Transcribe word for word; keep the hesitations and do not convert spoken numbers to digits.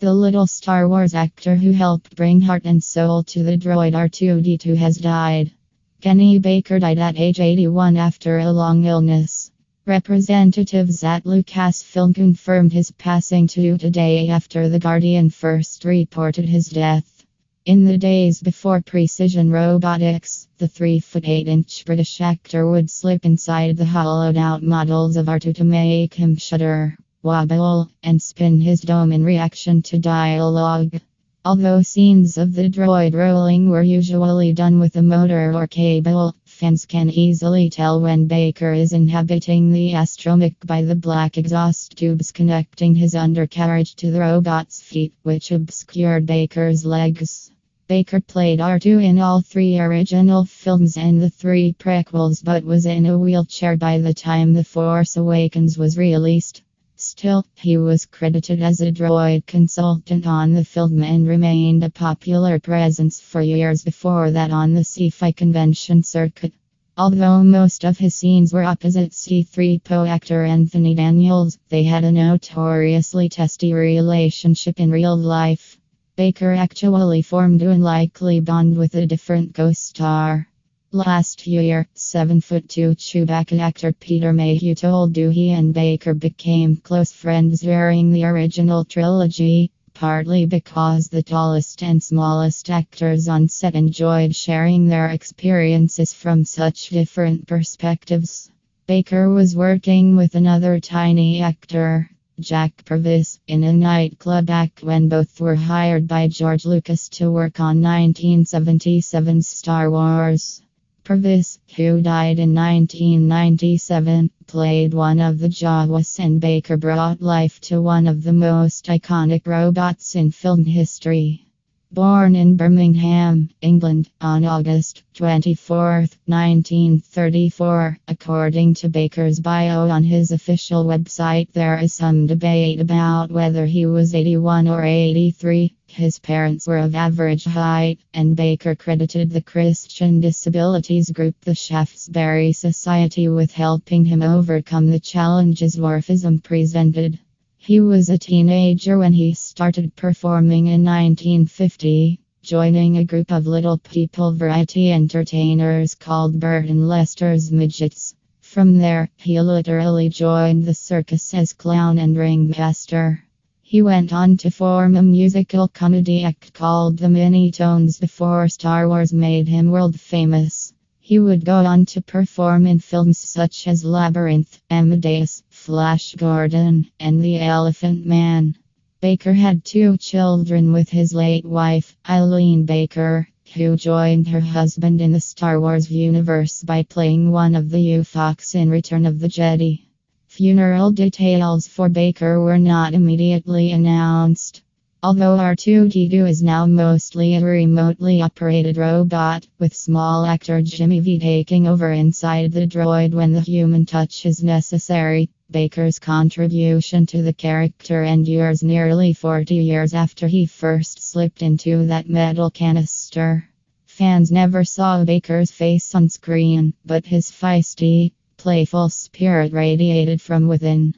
The little Star Wars actor who helped bring heart and soul to the droid R two D two has died. Kenny Baker died at age eighty-one after a long illness. Representatives at Lucasfilm confirmed his passing to the day after The Guardian first reported his death. In the days before Precision Robotics, the three foot eight inch British actor would slip inside the hollowed-out models of R two to make him shudder, wobble, and spin his dome in reaction to dialogue. Although scenes of the droid rolling were usually done with a motor or cable, fans can easily tell when Baker is inhabiting the astromech by the black exhaust tubes connecting his undercarriage to the robot's feet, which obscured Baker's legs. Baker played R two in all three original films and the three prequels, but was in a wheelchair by the time The Force Awakens was released. Still, he was credited as a droid consultant on the film and remained a popular presence for years before that on the sci-fi convention circuit. Although most of his scenes were opposite C three P O actor Anthony Daniels, they had a notoriously testy relationship in real life. Baker actually formed an unlikely bond with a different co-star. Last year, seven foot two Chewbacca actor Peter Mayhew told E W he and Baker became close friends during the original trilogy, partly because the tallest and smallest actors on set enjoyed sharing their experiences from such different perspectives. Baker was working with another tiny actor, Jack Purvis, in a nightclub back when both were hired by George Lucas to work on nineteen seventy-seven's Star Wars. Purvis, who died in nineteen ninety-seven, played one of the Jawas, and Baker brought life to one of the most iconic robots in film history. Born in Birmingham, England, on August twenty-fourth, nineteen thirty-four, according to Baker's bio on his official website, there is some debate about whether he was eighty-one or eighty-three. His parents were of average height, and Baker credited the Christian disabilities group the Shaftesbury Society with helping him overcome the challenges dwarfism presented. He was a teenager when he started performing in nineteen fifty, joining a group of little people variety entertainers called Bert and Lester's Midgets. From there, he literally joined the circus as clown and ringmaster. He went on to form a musical comedy act called The Minitones before Star Wars made him world famous. He would go on to perform in films such as Labyrinth, Amadeus, Flash Gordon, and the Elephant Man. Baker had two children with his late wife, Eileen Baker, who joined her husband in the Star Wars universe by playing one of the U Fox in Return of the Jedi. Funeral details for Baker were not immediately announced. Although R two D two is now mostly a remotely operated robot, with small actor Jimmy V taking over inside the droid when the human touch is necessary, Baker's contribution to the character endures nearly forty years after he first slipped into that metal canister. Fans never saw Baker's face on screen, but his feisty, playful spirit radiated from within.